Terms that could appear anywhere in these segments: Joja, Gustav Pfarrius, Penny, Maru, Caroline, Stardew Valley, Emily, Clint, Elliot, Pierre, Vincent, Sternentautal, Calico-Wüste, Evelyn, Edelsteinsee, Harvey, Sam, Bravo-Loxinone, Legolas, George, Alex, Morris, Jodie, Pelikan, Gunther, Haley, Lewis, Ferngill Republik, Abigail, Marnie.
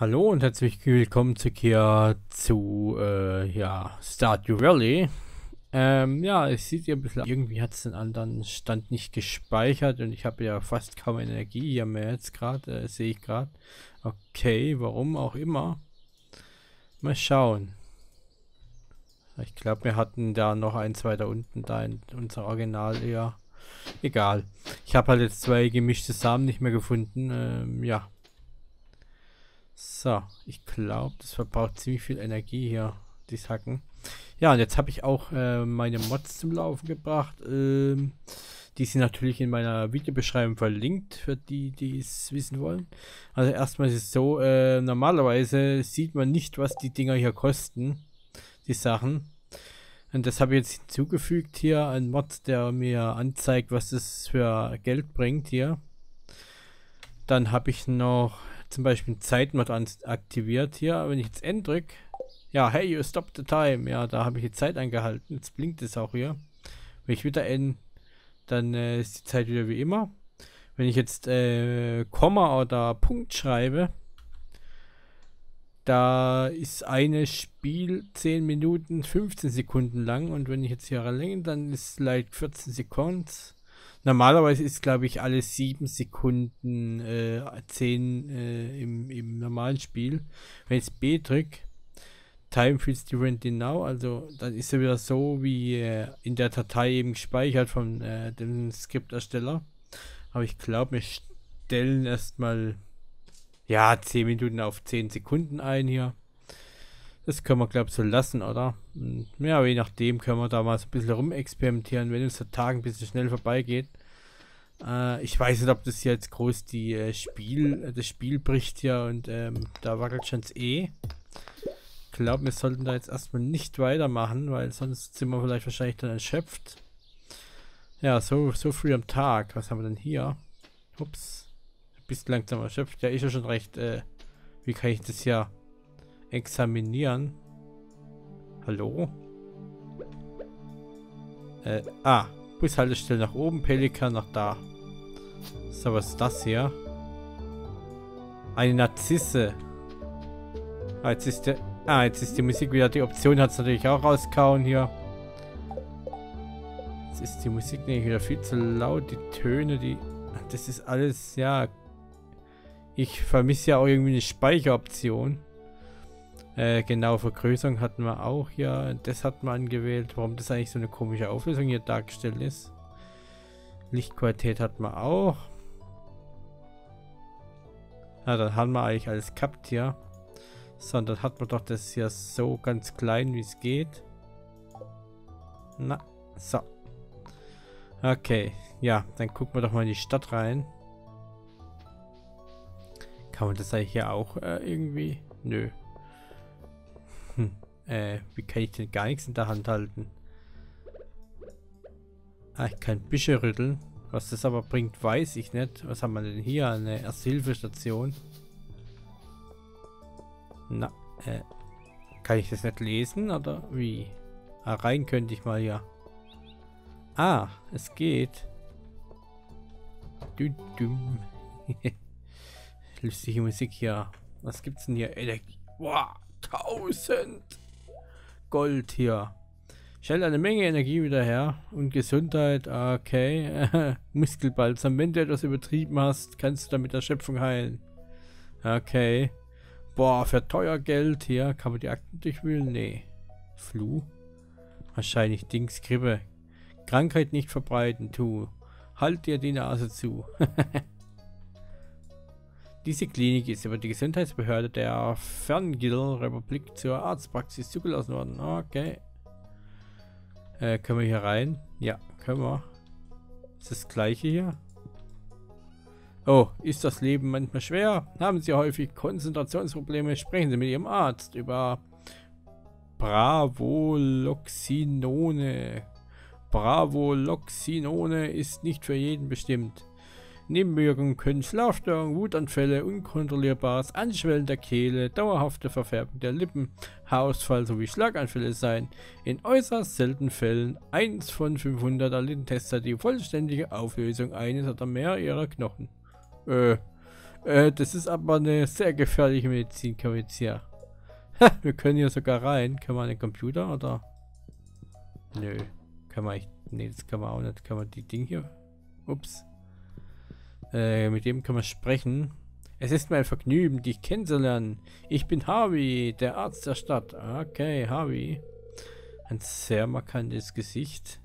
Hallo und herzlich willkommen zu Stardew Valley. Ja, es sieht ja ein bisschen, irgendwie hat es den anderen Stand nicht gespeichert und ich habe ja fast kaum Energie hier mehr jetzt gerade, sehe ich gerade. Okay, warum auch immer. Mal schauen. Ich glaube, wir hatten da noch eins weiter unten, da in unser Original eher. Egal. Ich habe halt jetzt zwei gemischte Samen nicht mehr gefunden, ja. So, ich glaube, das verbraucht ziemlich viel Energie hier, die Sacken. Ja, und jetzt habe ich auch meine Mods zum Laufen gebracht. Die sind natürlich in meiner Videobeschreibung verlinkt, für die, die es wissen wollen. Also erstmal ist es so, normalerweise sieht man nicht, was die Dinger hier kosten, die Sachen. Und das habe ich jetzt hinzugefügt hier, ein Mod, der mir anzeigt, was das für Geld bringt hier. Dann habe ich noch zum Beispiel Zeitmod aktiviert hier, wenn ich jetzt N drücke, ja, hey, you stop the time, ja, da habe ich die Zeit angehalten, jetzt blinkt es auch hier, wenn ich wieder N, dann ist die Zeit wieder wie immer, wenn ich jetzt Komma oder Punkt schreibe, da ist eine Spiel 10 Minuten 15 Sekunden lang und wenn ich jetzt hier verlängere, dann ist like 14 Sekunden. Normalerweise ist, glaube ich, alle 7 Sekunden 10 im normalen Spiel. Wenn ich jetzt B drücke, Time feels different than now, also dann ist er wieder so wie in der Datei eben gespeichert von dem Skriptersteller. Aber ich glaube, wir stellen erstmal ja 10 Minuten auf 10 Sekunden ein hier. Das können wir, glaube ich, so lassen, oder? Ja, je nachdem können wir da mal so ein bisschen rumexperimentieren, wenn uns der Tag ein bisschen schnell vorbeigeht. Ich weiß nicht, ob das hier jetzt groß die das Spiel bricht hier und da wackelt schon das E. Ich glaube, wir sollten da jetzt erstmal nicht weitermachen, weil sonst sind wir vielleicht wahrscheinlich dann erschöpft. Ja, so früh am Tag. Was haben wir denn hier? Ups. Du bist langsam erschöpft. Ja, ist ja schon recht. Wie kann ich das hier examinieren? Hallo? Bushaltestelle nach oben, Pelikan nach da. So, was ist das hier? Eine Narzisse. Jetzt ist die Musik wieder. Die Option hat es natürlich auch rauskauen hier. Jetzt ist die Musik nämlich wieder viel zu laut. Die Töne, die... Das ist alles, ja... Ich vermisse ja auch irgendwie eine Speicheroption. Genau, Vergrößerung hatten wir auch hier. Das hat man angewählt. Warum das eigentlich so eine komische Auflösung hier dargestellt ist. Lichtqualität hat man auch. Na, dann haben wir eigentlich alles gehabt hier. So, dann hat man doch das hier so ganz klein, wie es geht. Na, so. Okay, ja, dann gucken wir doch mal in die Stadt rein. Kann man das eigentlich hier auch irgendwie? Nö. Wie kann ich denn gar nichts in der Hand halten? Ich kann Büsche rütteln. Was das aber bringt, weiß ich nicht. Was haben wir denn hier? Eine Erste-Hilfe-Station. Na, kann ich das nicht lesen oder wie? Ah, rein könnte ich mal ja. Ah, es geht. Düdüm. Lustige Musik hier. Was gibt's denn hier? Energie. Wow. 1000 Gold hier. Stellt eine Menge Energie wieder her. Und Gesundheit, okay. Muskelbalsam, wenn du etwas übertrieben hast, kannst du damit Erschöpfung heilen. Okay. Boah, für teuer Geld hier. Kann man die Akten durchwühlen? Nee. Flu? Wahrscheinlich Dingskrippe. Krankheit nicht verbreiten, tu. Halt dir die Nase zu. Diese Klinik ist über die Gesundheitsbehörde der Ferngill Republik zur Arztpraxis zugelassen worden. Okay. Können wir hier rein? Ja, können wir. Ist das gleiche hier? Oh, ist das Leben manchmal schwer? Haben Sie häufig Konzentrationsprobleme? Sprechen Sie mit Ihrem Arzt über Bravo-Loxinone. Bravo-Loxinone ist nicht für jeden bestimmt. Nebenwirkungen können Schlafstörungen, Wutanfälle, unkontrollierbares Anschwellen der Kehle, dauerhafte Verfärbung der Lippen, Haarausfall sowie Schlaganfälle sein. In äußerst seltenen Fällen 1 von 500 erlitten Tester die vollständige Auflösung eines oder mehr ihrer Knochen. Das ist aber eine sehr gefährliche Medizin, können wir jetzt hier. Ha, wir können hier sogar rein. Können wir an den Computer oder? Nö. Kann man nicht. Ne, das kann man auch nicht. Kann man die Dinge hier. Ups. Mit dem kann man sprechen. Es ist mein Vergnügen, dich kennenzulernen. Ich bin Harvey, der Arzt der Stadt. Okay, Harvey. Ein sehr markantes Gesicht.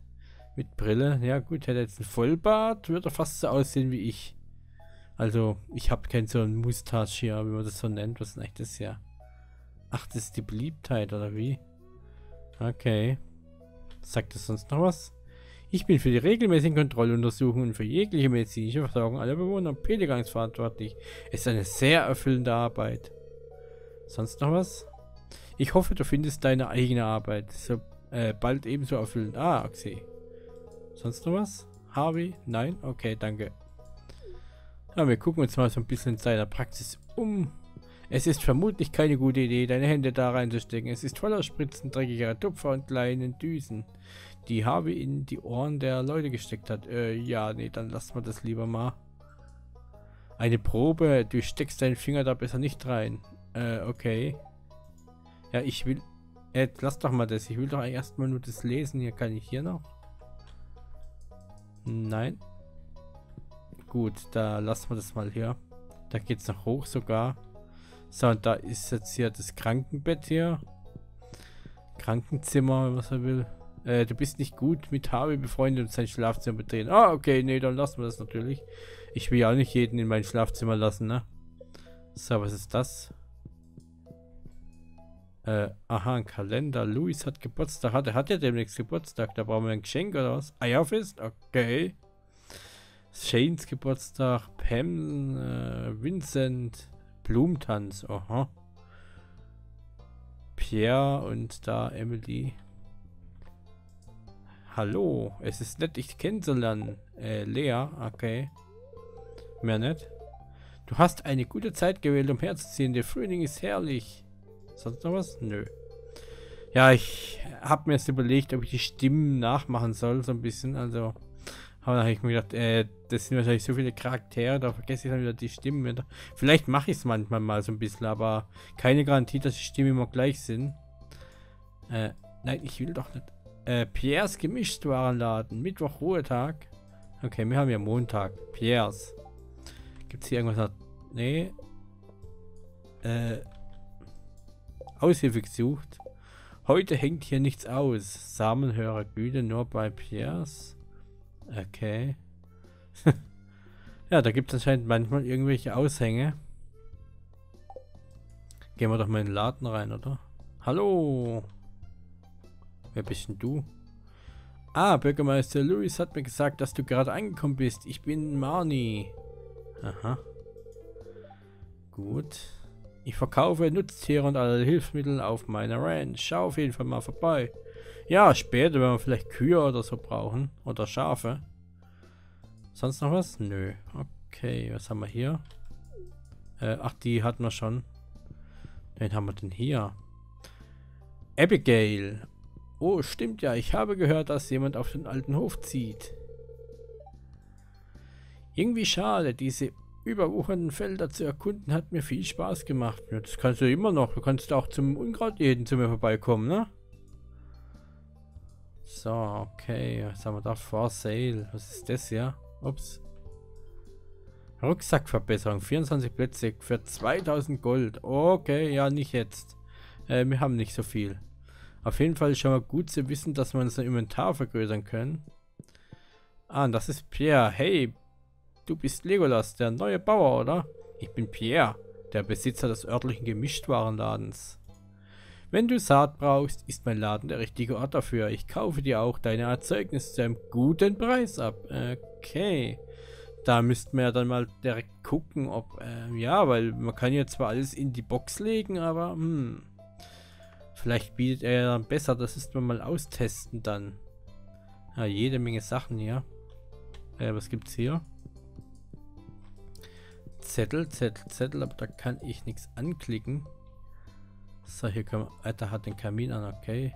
Mit Brille. Ja gut, hätte jetzt einen Vollbart, würde er fast so aussehen wie ich. Also, ich habe keinen so einen Mustache hier, wie man das so nennt. Was ist denn eigentlich das hier? Ach, das ist die Beliebtheit, oder wie? Okay. Sagt das sonst noch was? Ich bin für die regelmäßigen Kontrolluntersuchungen und für jegliche medizinische Versorgung aller Bewohner Pelikans verantwortlich. Es ist eine sehr erfüllende Arbeit. Sonst noch was? Ich hoffe, du findest deine eigene Arbeit. So, bald ebenso erfüllend. Ah, okay. Sonst noch was? Harvey? Nein? Okay, danke. Ja, wir gucken uns mal so ein bisschen in seiner Praxis um. Es ist vermutlich keine gute Idee, deine Hände da reinzustecken. Es ist voller Spritzen, dreckiger Tupfer und kleinen Düsen, die Harvey in die Ohren der Leute gesteckt hat. Ja, nee, dann lassen wir das lieber mal. Eine Probe, du steckst deinen Finger da besser nicht rein. Okay. Ja, ich will... lass doch mal das. Ich will doch erstmal nur das lesen. Hier kann ich hier noch. Nein. Gut, da lassen wir das mal hier. Da geht es noch hoch sogar. So, und da ist jetzt hier das Krankenbett hier. Krankenzimmer, wenn man so will. Du bist nicht gut mit Harvey befreundet und sein Schlafzimmer betreten. Ah, okay, nee, dann lassen wir das natürlich. Ich will ja auch nicht jeden in mein Schlafzimmer lassen, ne? So, was ist das? Aha, ein Kalender. Lewis hat Geburtstag. Er hat ja demnächst Geburtstag. Da brauchen wir ein Geschenk oder was? Eierfest? Okay. Shanes Geburtstag. Pam, Vincent. Blumentanz, aha. Pierre und da Emily. Hallo, es ist nett, dich kennenzulernen. Lea, okay. Mehr nicht. Du hast eine gute Zeit gewählt, um herzuziehen. Der Frühling ist herrlich. Sonst noch was? Nö. Ja, ich habe mir jetzt überlegt, ob ich die Stimmen nachmachen soll, so ein bisschen. Also, aber da habe ich mir gedacht, das sind wahrscheinlich so viele Charaktere, da vergesse ich dann wieder die Stimmen wieder. Vielleicht mache ich es manchmal mal so ein bisschen, aber keine Garantie, dass die Stimmen immer gleich sind. Nein, ich will doch nicht. Pierres Gemischtwarenladen, Mittwoch Ruhetag. Okay, wir haben ja Montag. Pierres. Gibt es hier irgendwas? Nee. Aushilfe gesucht. Heute hängt hier nichts aus. Samenhörer Güte nur bei Pierres. Okay. Ja, da gibt es anscheinend manchmal irgendwelche Aushänge. Gehen wir doch mal in den Laden rein, oder? Hallo! Wer bist denn du? Ah, Bürgermeister Lewis hat mir gesagt, dass du gerade angekommen bist. Ich bin Marnie. Aha. Gut. Ich verkaufe Nutztiere und alle Hilfsmittel auf meiner Ranch. Schau auf jeden Fall mal vorbei. Ja, später, wenn wir vielleicht Kühe oder so brauchen. Oder Schafe. Sonst noch was? Nö. Okay, was haben wir hier? Ach, die hatten wir schon. Wen haben wir denn hier? Abigail. Oh, stimmt ja. Ich habe gehört, dass jemand auf den alten Hof zieht. Irgendwie schade. Diese überwuchernden Felder zu erkunden hat mir viel Spaß gemacht. Ja, das kannst du immer noch. Du kannst auch zum Unkrautjäten zu mir vorbeikommen, ne? So, okay, was haben wir da? For Sale. Was ist das hier? Ups. Rucksackverbesserung. 24 Plätze für 2000 Gold. Okay, ja, nicht jetzt. Wir haben nicht so viel. Auf jeden Fall ist schon mal gut zu wissen, dass wir unser Inventar vergrößern können. Ah, und das ist Pierre. Hey, du bist Legolas, der neue Bauer, oder? Ich bin Pierre, der Besitzer des örtlichen Gemischtwarenladens. Wenn du Saat brauchst, ist mein Laden der richtige Ort dafür. Ich kaufe dir auch deine Erzeugnisse zu einem guten Preis ab. Okay. Da müssten wir ja dann mal direkt gucken, ob... ja, weil man kann ja zwar alles in die Box legen, aber... vielleicht bietet er ja dann besser. Das müssen wir mal austesten dann. Ja, jede Menge Sachen hier. Was gibt's hier? Zettel, Zettel, Zettel. Aber da kann ich nichts anklicken. So, hier können wir... Alter, hat den Kamin an, okay.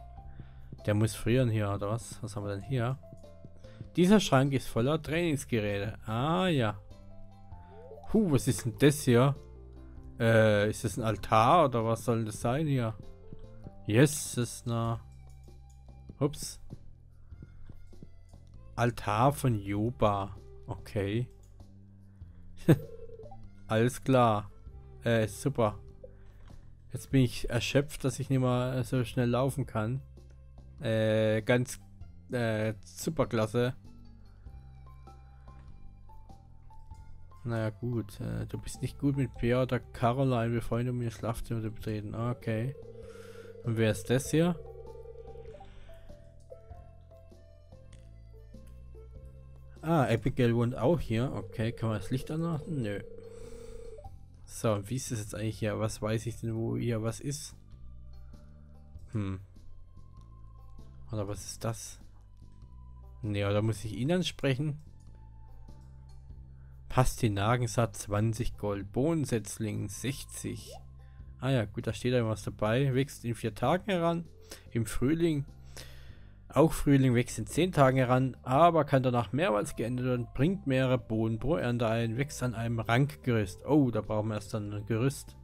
Der muss frieren hier, oder was? Was haben wir denn hier? Dieser Schrank ist voller Trainingsgeräte. Ah, ja. Was ist denn das hier? Ist das ein Altar oder was soll das sein hier? Yes, das ist eine... Ups. Altar von Juba. Okay. Alles klar. Super. Jetzt bin ich erschöpft, dass ich nicht mehr so schnell laufen kann. Ganz super klasse. Naja gut, du bist nicht gut mit Pierre oder Caroline, bevor du mir Schlafzimmer betreten. Okay. Und wer ist das hier? Ah, Abigail wohnt auch hier. Okay, kann man das Licht anmachen? Nö. So, wie ist das jetzt eigentlich hier? Was weiß ich denn, wo hier was ist? Oder was ist das? Nee, oder muss ich ihn ansprechen? Pastinakensaat 20 Gold, Bohnensetzling 60. Ah ja, gut, da steht da was dabei. Wächst in 4 Tagen heran, im Frühling. Auch Frühling wächst in 10 Tagen heran, aber kann danach mehrmals geändert werden, bringt mehrere Bohnen pro Ernte ein, wächst an einem Rankgerüst. Oh, da brauchen wir erst dann ein Gerüst.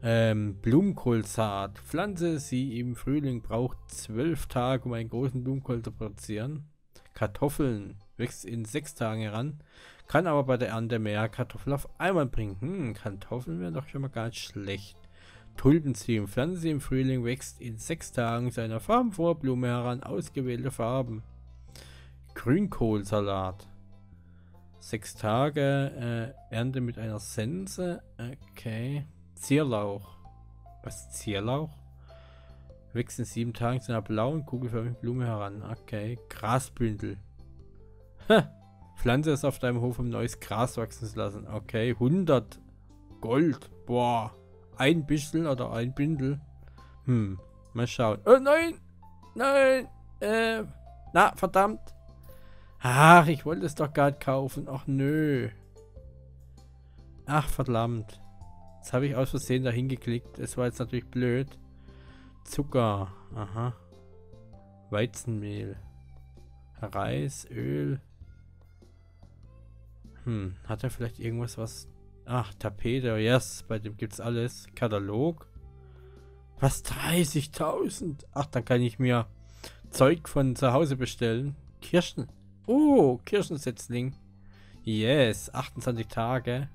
Blumenkohlsaat. Pflanze sie im Frühling, braucht 12 Tage, um einen großen Blumenkohl zu produzieren. Kartoffeln. Wächst in 6 Tagen heran, kann aber bei der Ernte mehr Kartoffeln auf einmal bringen. Kartoffeln wären doch schon mal gar nicht schlecht. Tulpenzwiebeln, pflanzen sie im Frühling, wächst in 6 Tagen seiner Farben vor Blume heran, ausgewählte Farben. Grünkohlsalat. 6 Tage, Ernte mit einer Sense. Okay. Zierlauch. Was, Zierlauch? Wächst in 7 Tagen zu einer blauen, kugelförmigen Blume heran. Okay. Grasbündel. Pflanze es auf deinem Hof, um neues Gras wachsen zu lassen. Okay, 100 Gold. Boah. Ein Büschel oder ein Bündel. Mal schauen. Oh nein! Nein! Na, verdammt! Ach, ich wollte es doch gar nicht kaufen. Ach nö. Ach, verdammt. Jetzt habe ich aus Versehen dahin geklickt. Es war jetzt natürlich blöd. Zucker. Aha. Weizenmehl. Reis, Öl. Hat er vielleicht irgendwas, was... Ach, Tapete, yes, bei dem gibt's alles. Katalog. Was, 30.000? Ach, dann kann ich mir Zeug von zu Hause bestellen. Kirschen. Oh, Kirschensetzling. Yes, 28 Tage.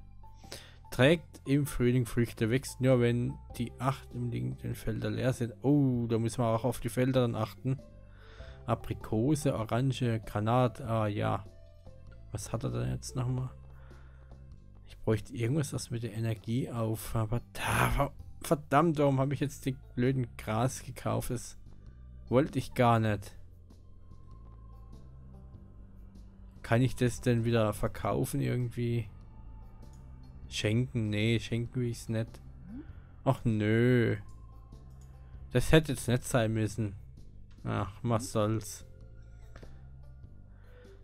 Trägt im Frühling Früchte, wächst nur, wenn die 8 im liegenden Felder leer sind. Oh, da müssen wir auch auf die Felder dann achten. Aprikose, Orange, Granat, ah ja. Was hat er denn jetzt nochmal? Ich bräuchte irgendwas, was mit der Energie auf... Aber da, verdammt, warum habe ich jetzt die blöden Gras gekauft? Das wollte ich gar nicht. Kann ich das denn wieder verkaufen irgendwie? Schenken? Nee, schenken will ich es nicht. Ach nö. Das hätte jetzt nicht sein müssen. Ach, was soll's.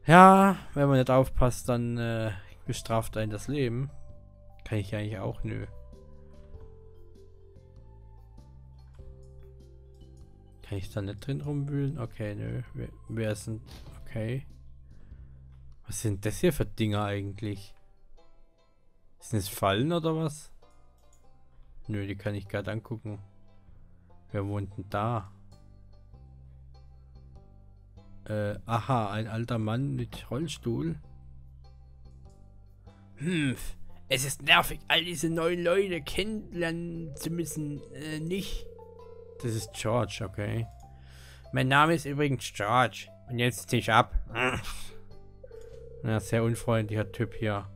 Ja, wenn man nicht aufpasst, dann bestraft einen das Leben. Kann ich eigentlich auch, nö. Kann ich da nicht drin rumwühlen? Okay, nö. Wer sind... Okay. Was sind das hier für Dinger eigentlich? Sind es Fallen oder was? Nö, die kann ich gerade angucken. Wer wohnt denn da? Aha, ein alter Mann mit Rollstuhl. Es ist nervig, all diese neuen Leute kennenlernen zu müssen, nicht? Das ist George, okay. Mein Name ist übrigens George. Und jetzt zieh ich ab. Ja, sehr unfreundlicher Typ hier.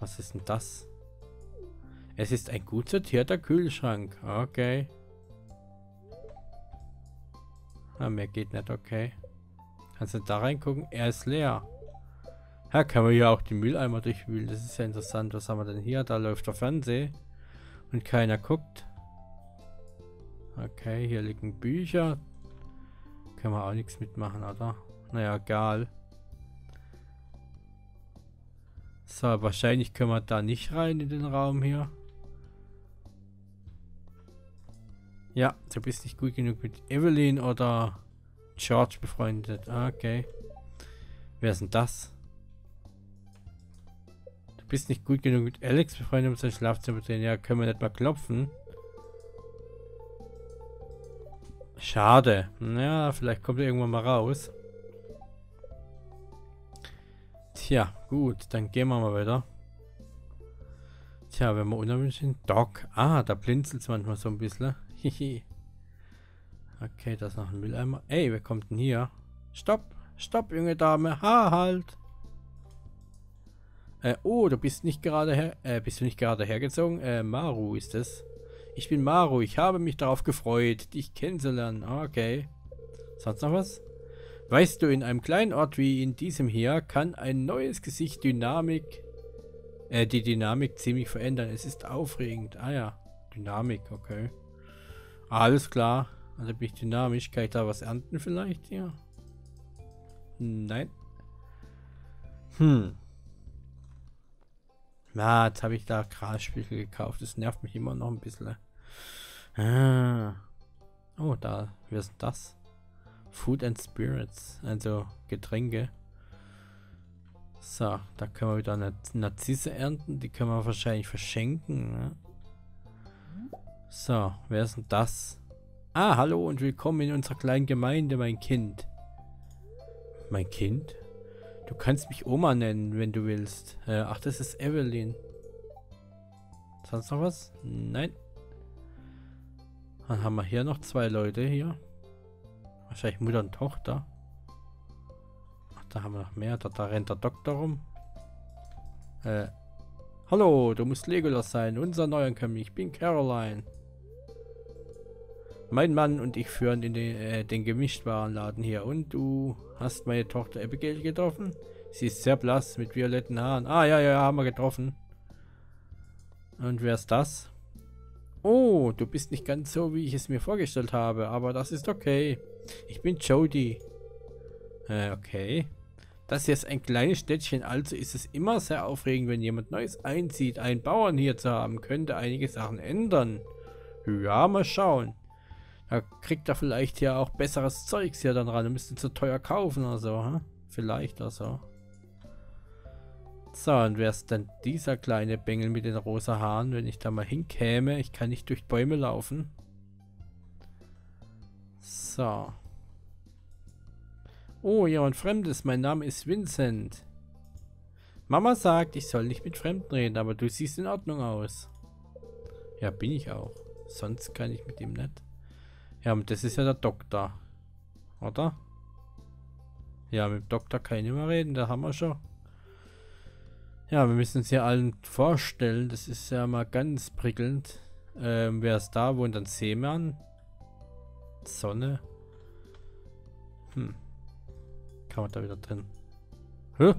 Was ist denn das? Es ist ein gut sortierter Kühlschrank, okay. Ah, mehr geht nicht, okay. Kannst du da reingucken? Er ist leer. Ja, kann man hier auch die Mülleimer durchwühlen. Das ist ja interessant. Was haben wir denn hier? Da läuft der Fernseher. Und keiner guckt. Okay, hier liegen Bücher. Können wir auch nichts mitmachen, oder? Naja, egal. So, wahrscheinlich können wir da nicht rein in den Raum hier. Ja, du bist nicht gut genug mit Evelyn oder... George befreundet. Ah, okay. Wer ist denn das? Du Du bist nicht gut genug mit Alex befreundet, um sein Schlafzimmer zu sehen. Ja, können wir nicht mal klopfen. Schade. Naja, vielleicht kommt er irgendwann mal raus. Tja, gut, dann gehen wir mal weiter. Tja, wenn wir unerwünscht sind. Doc. Ah, da blinzelt es manchmal so ein bisschen. Hihi. Okay, da ist noch ein Mülleimer. Ey, wer kommt denn hier? Stopp! Stopp, junge Dame! Halt! Oh, du bist nicht gerade her... bist du nicht gerade hergezogen? Maru ist es. Ich bin Maru, ich habe mich darauf gefreut, dich kennenzulernen. Okay. Sonst noch was? Weißt du, in einem kleinen Ort wie in diesem hier kann ein neues Gesicht die Dynamik ziemlich verändern. Es ist aufregend. Ah ja, Dynamik, okay. Alles klar. Also bin ich dynamisch. Kann ich da was ernten vielleicht? Ja. Nein. Hm. Na, jetzt habe ich da Grasspiegel gekauft. Das nervt mich immer noch ein bisschen. Ah. Oh, da. Wie ist das? Food and Spirits. Also Getränke. So, da können wir wieder eine Narzisse ernten. Die können wir wahrscheinlich verschenken. Ne? So, wer ist denn das? Ah, hallo und willkommen in unserer kleinen Gemeinde, mein Kind. Mein Kind? Du kannst mich Oma nennen, wenn du willst. Ach, das ist Evelyn. Sonst noch was? Nein. Dann haben wir hier noch zwei Leute hier. Wahrscheinlich Mutter und Tochter. Ach, da haben wir noch mehr. Da rennt der Doktor rum. Hallo, du musst Legolas sein. Unser Neuankömmling. Ich bin Caroline. Mein Mann und ich führen den Gemischtwarenladen hier. Und du hast meine Tochter Abigail getroffen? Sie ist sehr blass mit violetten Haaren. Ah, ja, ja, haben wir getroffen. Und wer ist das? Oh, du bist nicht ganz so, wie ich es mir vorgestellt habe. Aber das ist okay. Ich bin Jodie. Okay. Das hier ist ein kleines Städtchen. Also ist es immer sehr aufregend, wenn jemand Neues einzieht. Einen Bauern hier zu haben, könnte einige Sachen ändern. Ja, mal schauen. Da kriegt er vielleicht ja auch besseres Zeugs hier dann ran. Ein bisschen zu teuer kaufen oder so. Hm? Vielleicht oder so. So, und wer ist denn dieser kleine Bengel mit den rosa Haaren, wenn ich da mal hinkäme? Ich kann nicht durch Bäume laufen. So. Oh, jemand Fremdes. Mein Name ist Vincent. Mama sagt, ich soll nicht mit Fremden reden, aber du siehst in Ordnung aus. Ja, bin ich auch. Sonst kann ich mit ihm nicht. Ja, und das ist ja der Doktor. Oder? Ja, mit dem Doktor kann ich nicht mehr reden, da haben wir schon. Ja, wir müssen uns hier allen vorstellen. Das ist ja mal ganz prickelnd. Wer ist da? Wohnt ein Seemann? Sonne? Hm. Kann man da wieder drin? Hä?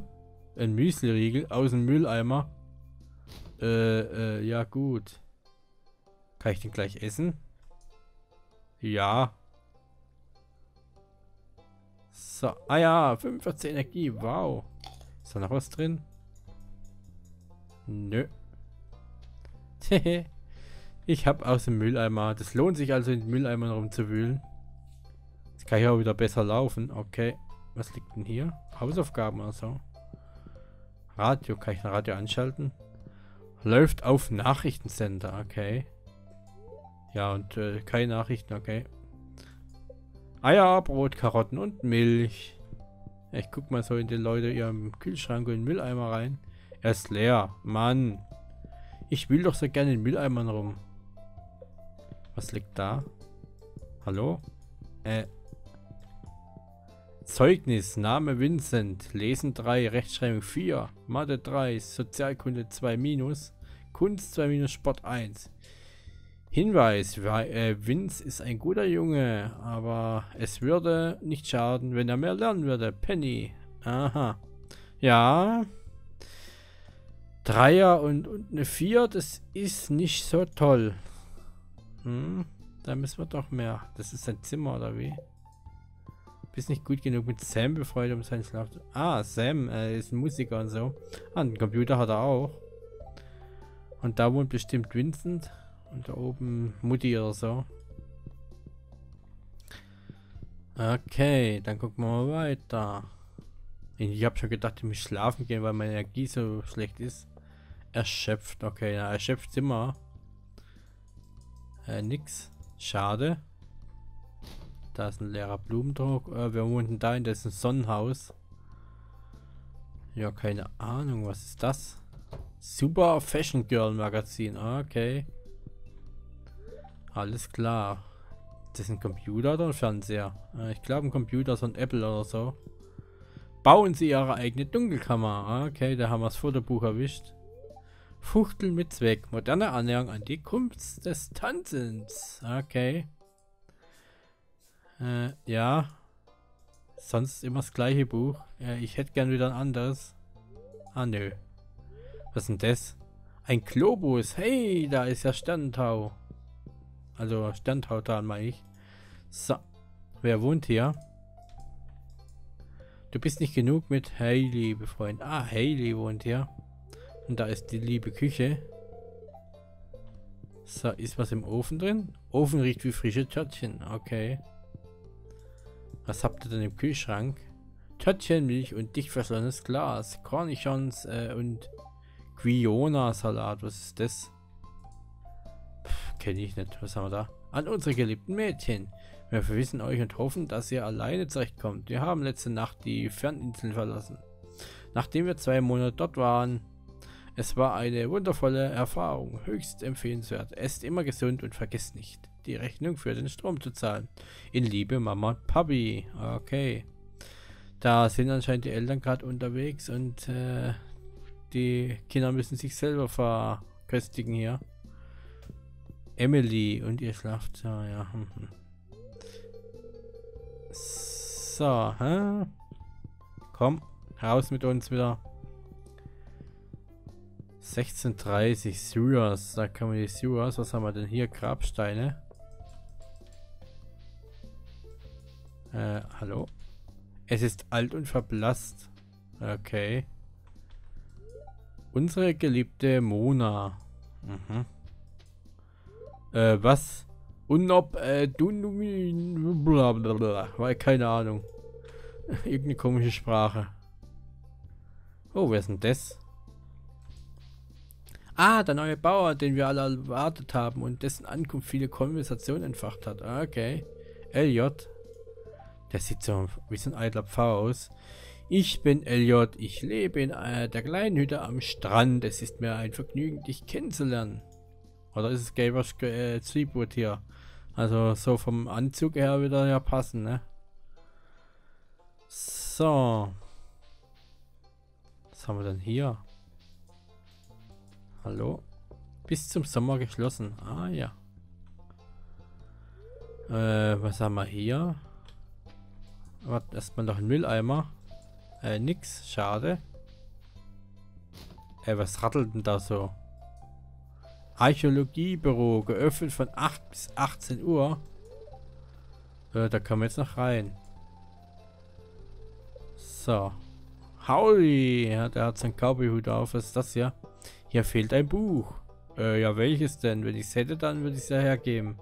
Ein Müsliriegel aus dem Mülleimer. Ja gut. Kann ich den gleich essen? Ja. So. Ah ja, 45 Energie. Wow. Ist da noch was drin? Nö. Ich habe aus dem Mülleimer. Das lohnt sich also, in den Mülleimern rumzuwühlen. Jetzt kann ich auch wieder besser laufen. Okay. Was liegt denn hier? Hausaufgaben oder so. Radio. Kann ich ein Radio anschalten? Läuft auf Nachrichtensender. Okay. Ja, und keine Nachrichten, okay. Eier, Brot, Karotten und Milch. Ja, ich guck mal so in die Leute ihren Kühlschrank und den Mülleimer rein. Er ist leer. Mann. Ich will doch so gerne in Mülleimern rum. Was liegt da? Hallo? Zeugnis, Name Vincent. Lesen 3, Rechtschreibung 4, Mathe 3, Sozialkunde 2-, Kunst 2-, Sport 1. Hinweis, Vince ist ein guter Junge, aber es würde nicht schaden, wenn er mehr lernen würde. Penny. Aha. Ja. 3er und eine 4, das ist nicht so toll. Hm, da müssen wir doch mehr. Das ist sein Zimmer, oder wie? Bist nicht gut genug mit Sam befreundet, um seinen Schlaf zu... Ah, Sam ist ein Musiker und so. Ah, einen Computer hat er auch. Und da wohnt bestimmt Vincent. Und da oben Mutti oder so. Okay, dann gucken wir mal weiter. Ich habe schon gedacht, ich muss schlafen gehen, weil meine Energie so schlecht ist. Erschöpft, okay, ja, erschöpft sind wir. Nix. Schade. Da ist ein leerer Blumentopf. Wir wohnen da, das ist ein Sonnenhaus. Ja, keine Ahnung, was ist das? Super Fashion Girl Magazin, okay. Alles klar. Das ist ein Computer oder ein Fernseher? Ich glaube ein Computer, so ein Apple oder so. Bauen Sie Ihre eigene Dunkelkammer. Okay, da haben wir das Fotobuch erwischt. Fuchteln mit Zweck. Moderne Annäherung an die Kunst des Tanzens. Okay. Ja. Sonst immer das gleiche Buch. Ich hätte gern wieder ein anderes. Ah, nö. Was ist denn das? Ein Globus. Hey, da ist ja Sternentau. Also Sternentautal meine ich. So. Wer wohnt hier? Du bist nicht genug mit Haley befreundet. Ah, Haley wohnt hier. Und da ist die liebe Küche. So, ist was im Ofen drin? Ofen riecht wie frische Törtchen. Okay. Was habt ihr denn im Kühlschrank? Törtchen, Milch und dicht verschlossenes Glas. Cornichons und Guiona-Salat. Was ist das? Kenne ich nicht. Was haben wir da? An unsere geliebten Mädchen. Wir verwiesen euch und hoffen, dass ihr alleine zurechtkommt. Wir haben letzte Nacht die Ferninseln verlassen. Nachdem wir 2 Monate dort waren. Es war eine wundervolle Erfahrung, höchst empfehlenswert. Esst immer gesund und vergesst nicht, die Rechnung für den Strom zu zahlen. In Liebe, Mama und Papi. Okay. Da sind anscheinend die Eltern gerade unterwegs und die Kinder müssen sich selber verköstigen hier. Emily und ihr Schlafzimmer, ja. So, hä? Komm, raus mit uns wieder. 16:30 Sewers, da kann man die Sewers, was haben wir denn hier? Grabsteine. Hallo? Es ist alt und verblasst. Okay. Unsere geliebte Mona. Mhm. Was? Und ob du blablabla. Weil keine Ahnung. Irgendeine komische Sprache. Oh, wer ist denn das? Ah, der neue Bauer, den wir alle erwartet haben und dessen Ankunft viele Konversationen entfacht hat. Okay. Elliot. Der sieht so wie so ein eitler Pfarrer aus. Ich bin Elliot. Ich lebe in der kleinen Hütte am Strand. Es ist mir ein Vergnügen, dich kennenzulernen. Oder ist es Gavers Seaboot hier? Also so vom Anzug her wieder ja passen, ne? So. Was haben wir denn hier? Hallo? Bis zum Sommer geschlossen. Ah ja. Was haben wir hier? Warte, erstmal noch einen Mülleimer. Nix. Schade. Was rattelt denn da so? Archäologiebüro. Geöffnet von 8 bis 18 Uhr. Da kommen wir jetzt noch rein. So. Howdy. Ja, der hat seinen Cowboy-Hut auf. Was ist das hier? Hier fehlt ein Buch. Ja, welches denn? Wenn ich es hätte, dann würde ich es ja hergeben.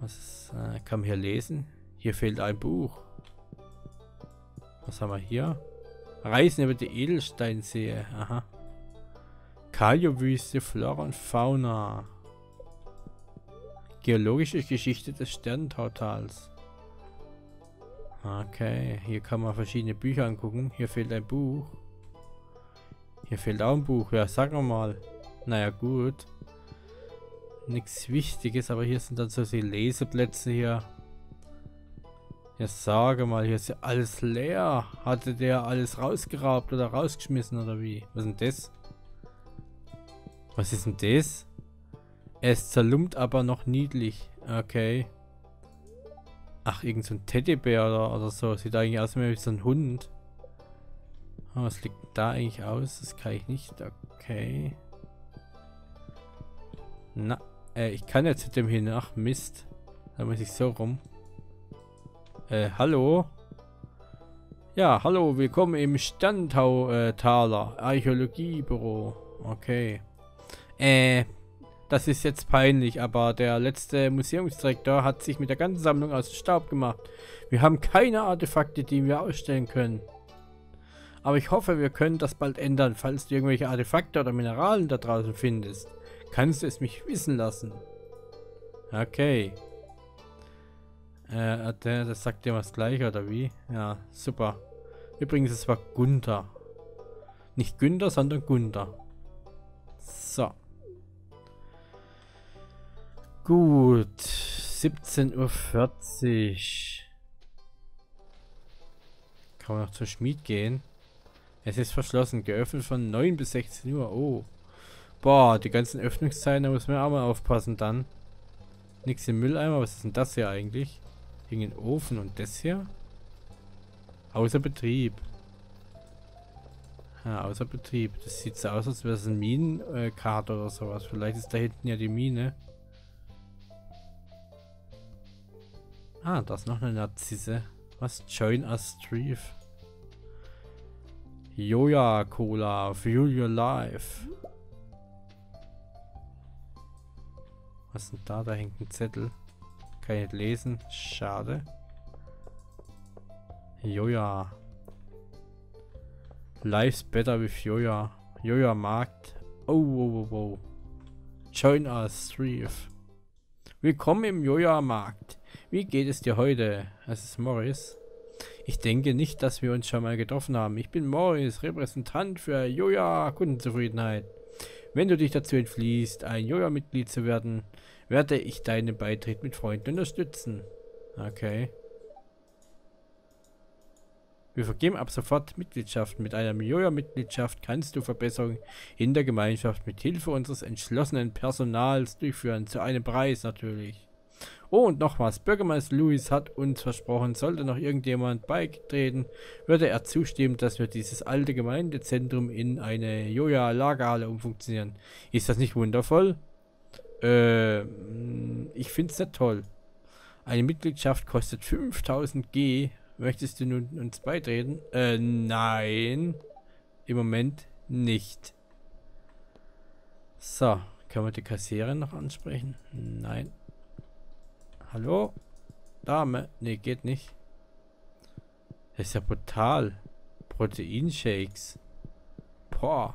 Was kann man hier lesen? Hier fehlt ein Buch. Was haben wir hier? Reisen über die Edelsteinsee. Aha. Calico-Wüste, Flora und Fauna. Geologische Geschichte des Sternentautals. Okay, hier kann man verschiedene Bücher angucken. Hier fehlt ein Buch. Hier fehlt auch ein Buch, ja, sagen wir mal. Naja, gut. Nichts Wichtiges, aber hier sind dann so die Leseplätze hier. Ja, sage mal, hier ist ja alles leer. Hatte der alles rausgeraubt oder rausgeschmissen oder wie? Was ist denn das? Was ist denn das? Es zerlumpt aber noch niedlich. Okay. Ach, irgend so ein Teddybär oder so. Sieht eigentlich aus wie so ein Hund. Was liegt da eigentlich aus? Das kann ich nicht. Okay. Na, ich kann jetzt zu dem hin. Ach, Mist. Da muss ich so rum. Hallo? Ja, hallo, willkommen im Sternentaler Archäologiebüro. Okay. Das ist jetzt peinlich, aber der letzte Museumsdirektor hat sich mit der ganzen Sammlung aus dem Staub gemacht. Wir haben keine Artefakte, die wir ausstellen können. Aber ich hoffe, wir können das bald ändern. Falls du irgendwelche Artefakte oder Mineralien da draußen findest, kannst du es mich wissen lassen. Okay. Das sagt dir was gleich, oder wie? Ja, super. Übrigens, es war Gunther. Nicht Günther, sondern Gunther. So. Gut. 17:40 Uhr. Kann man noch zur Schmied gehen? Es ist verschlossen. Geöffnet von 9 bis 16 Uhr. Oh. Boah, die ganzen Öffnungszeiten, da muss man auch mal aufpassen dann. Nix im Mülleimer. Was ist denn das hier eigentlich? Irgendein Ofen und das hier? Außer Betrieb. Ja, außer Betrieb. Das sieht so aus, als wäre es ein Minenkart oder sowas. Vielleicht ist da hinten ja die Mine. Ah, da ist noch eine Narzisse. Was? Join us Streef. Joja Cola. Fuel your life. Was ist denn da? Da hängt ein Zettel. Kann ich nicht lesen. Schade. Joja. Life's better with Joja. Joja Markt. Oh, wow, wow, wow. Join us, Streef. Willkommen im Joja Markt. Wie geht es dir heute? Es ist Morris. Ich denke nicht, dass wir uns schon mal getroffen haben. Ich bin Morris, Repräsentant für Joja Kundenzufriedenheit. Wenn du dich dazu entschließt, ein Joja-Mitglied zu werden, werde ich deinen Beitritt mit Freunden unterstützen. Okay. Wir vergeben ab sofort Mitgliedschaften. Mit einer Joja-Mitgliedschaft kannst du Verbesserungen in der Gemeinschaft mit Hilfe unseres entschlossenen Personals durchführen. Zu einem Preis natürlich. Oh, und nochmals, Bürgermeister Lewis hat uns versprochen, sollte noch irgendjemand beitreten, würde er zustimmen, dass wir dieses alte Gemeindezentrum in eine Joja-Lagerhalle umfunktionieren. Ist das nicht wundervoll? Ich finde es sehr toll. Eine Mitgliedschaft kostet 5000 G. Möchtest du nun uns beitreten? Nein. Im Moment nicht. So, können wir die Kassiererin noch ansprechen? Nein. Hallo? Dame? Ne, geht nicht. Das ist ja brutal. Proteinshakes. Boah.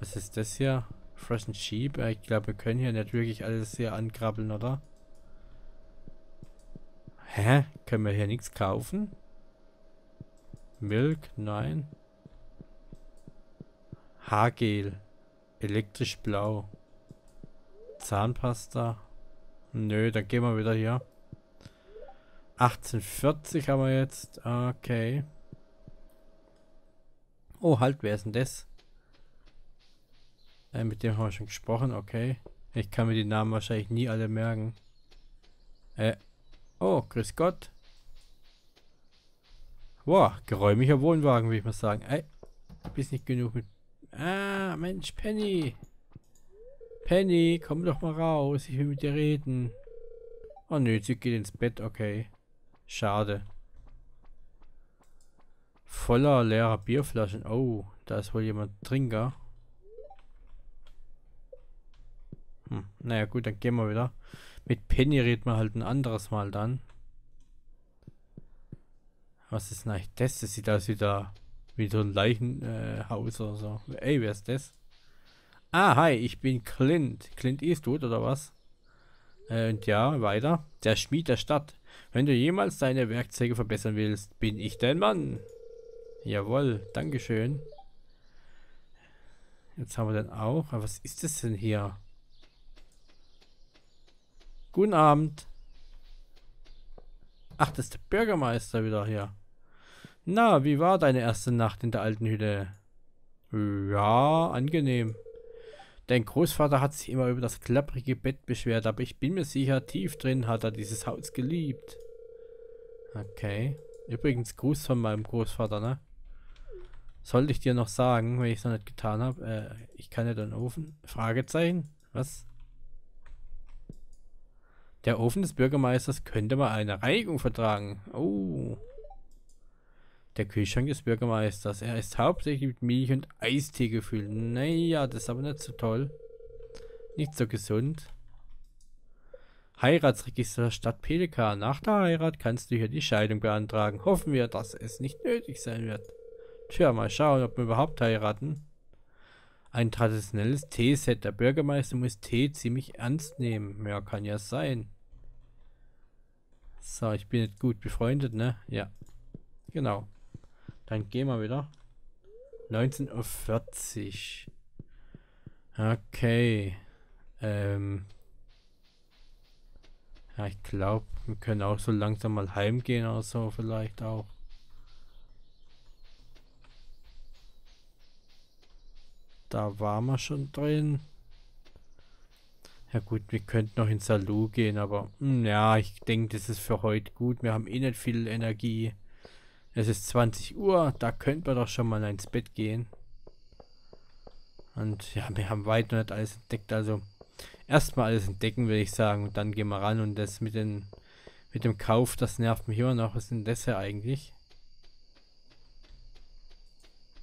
Was ist das hier? Fresh and Sheep? Ich glaube, wir können hier nicht wirklich alles hier ankrabbeln, oder? Hä? Können wir hier nichts kaufen? Milch? Nein. Haargel. Elektrisch blau. Zahnpasta. Nö, dann gehen wir wieder hier. 18:40 haben wir jetzt. Okay. Oh, halt, wer ist denn das? Mit dem haben wir schon gesprochen, okay. Ich kann mir die Namen wahrscheinlich nie alle merken. Oh, grüß Gott. Wow, geräumiger Wohnwagen, würde ich mal sagen. Ey, bist nicht genug mit... Ah, Mensch, Penny. Penny, komm doch mal raus. Ich will mit dir reden. Oh nö, sie geht ins Bett, okay. Schade. Voller leerer Bierflaschen. Oh, da ist wohl jemand Trinker. Naja gut, dann gehen wir wieder. Mit Penny reden wir halt ein anderes Mal dann. Was ist denn eigentlich das? Das sieht aus wie so ein Leichenhaus oder so. Ey, wer ist das? Ah, hi, ich bin Clint. Clint Eastwood oder was? Und ja, weiter. Der Schmied der Stadt. Wenn du jemals deine Werkzeuge verbessern willst, bin ich dein Mann. Jawohl, dankeschön. Jetzt haben wir dann auch. Aber was ist das denn hier? Guten Abend. Ach, das ist der Bürgermeister wieder hier. Na, wie war deine erste Nacht in der alten Hütte? Ja, angenehm. Dein Großvater hat sich immer über das klapprige Bett beschwert, aber ich bin mir sicher, tief drin hat er dieses Haus geliebt. Okay. Übrigens, Gruß von meinem Großvater, ne? Sollte ich dir noch sagen, wenn ich es noch nicht getan habe. Ich kann ja dann Ofen. Fragezeichen? Was? Der Ofen des Bürgermeisters könnte mal eine Reinigung vertragen. Oh. Der Kühlschrank des Bürgermeisters. Er ist hauptsächlich mit Milch und Eistee gefüllt. Naja, das ist aber nicht so toll. Nicht so gesund. Heiratsregister der Stadt Pelikan. Nach der Heirat kannst du hier die Scheidung beantragen. Hoffen wir, dass es nicht nötig sein wird. Tja, mal schauen, ob wir überhaupt heiraten. Ein traditionelles Teeset. Der Bürgermeister muss Tee ziemlich ernst nehmen. Ja, kann ja sein. So, ich bin jetzt gut befreundet, ne? Ja. Genau. Dann gehen wir wieder. 19:40 Uhr. Okay. Ja, ich glaube, wir können auch so langsam mal heimgehen oder so, vielleicht auch. Da waren wir schon drin. Ja gut, wir könnten noch in Salou gehen, aber ja, ich denke, das ist für heute gut. Wir haben eh nicht viel Energie. Es ist 20 Uhr, da könnten wir doch schon mal ins Bett gehen. Und ja, wir haben weiter nicht alles entdeckt, also erstmal alles entdecken, würde ich sagen, und dann gehen wir ran. Und das mit dem Kauf, das nervt mich immer noch. Was ist denn das hier eigentlich?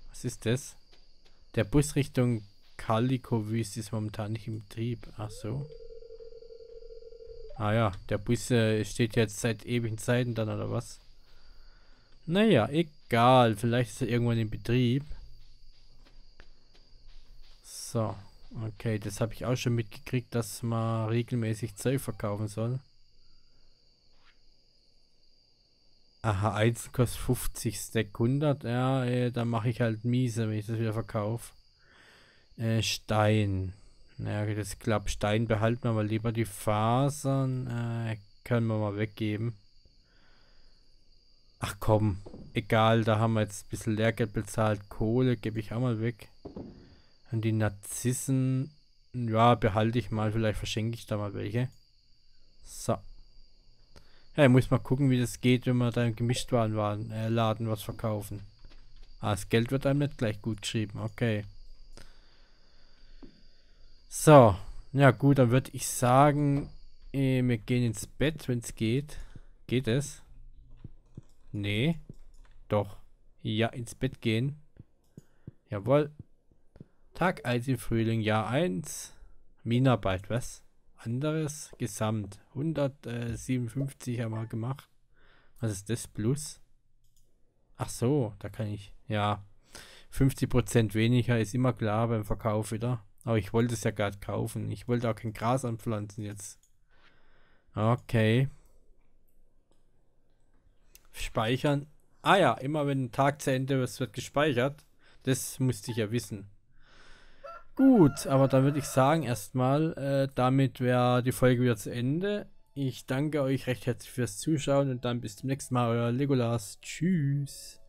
Was ist das? Der Bus Richtung Calico-Wüste ist momentan nicht im Betrieb. Ach so. Ah ja, der Bus steht jetzt seit ewigen Zeiten dann, oder was? Naja, egal. Vielleicht ist er irgendwann in Betrieb. So. Okay, das habe ich auch schon mitgekriegt, dass man regelmäßig Zeug verkaufen soll. Aha, eins kostet 50, Stack 100. Ja, da mache ich halt miese, wenn ich das wieder verkaufe. Stein. Naja, das klappt. Stein behalten wir mal lieber. Die Fasern können wir mal weggeben. Ach komm, egal, da haben wir jetzt ein bisschen Lehrgeld bezahlt. Kohle gebe ich auch mal weg. Und die Narzissen, ja, behalte ich mal. Vielleicht verschenke ich da mal welche. So. Ja, ich muss mal gucken, wie das geht, wenn wir da im Gemischtwarenladen was verkaufen. Ah, das Geld wird einem nicht gleich gut geschrieben. Okay. So. Ja gut, dann würde ich sagen, wir gehen ins Bett, wenn es geht. Geht es? Nee. Doch. Ja, ins Bett gehen. Jawohl. Tag 1 im Frühling, Jahr 1. Minenarbeit, was? Anderes? Gesamt. 157 haben wir gemacht. Was ist das? Plus? Ach so, da kann ich... Ja, 50% weniger ist immer klar beim Verkauf wieder. Aber ich wollte es ja gerade kaufen. Ich wollte auch kein Gras anpflanzen jetzt. Okay. Speichern. Ah ja, immer wenn ein Tag zu Ende ist, wird gespeichert. Das musste ich ja wissen. Gut, aber dann würde ich sagen, erstmal, damit wäre die Folge wieder zu Ende. Ich danke euch recht herzlich fürs Zuschauen und dann bis zum nächsten Mal, euer Legolas. Tschüss.